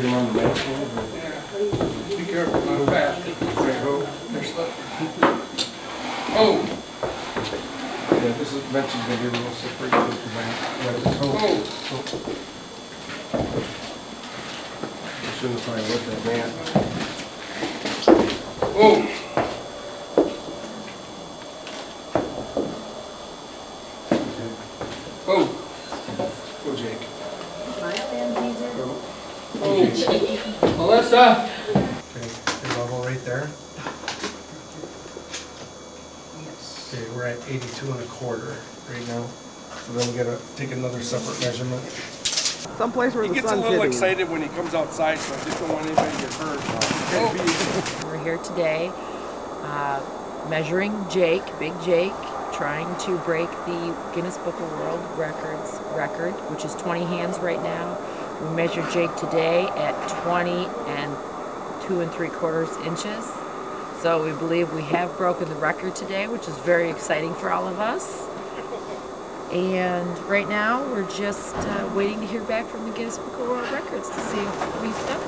Get them on the back end. Yeah. Be careful, not fast. They're slick. Oh! Yeah, this is mentioned they get a little slippery with the back. Oh! I shouldn't find what that band. Oh! Oh! Go, Jake. My family's here. Go. Oh, Jake. Melissa! Okay, your level right there. Yes. Okay, we're at 82¼ right now. So then we gotta take another separate measurement. Someplace where the sun's hitting. He gets a little excited when he comes outside, so I just don't want anybody to get hurt. Oh. We're here today measuring Jake, Big Jake, trying to break the Guinness Book of World Records record, which is 20 hands right now. We measured Jake today at 20 2¾ inches. So we believe we have broken the record today, which is very exciting for all of us. And right now we're just waiting to hear back from the Guinness Book of World Records to see if we've done it.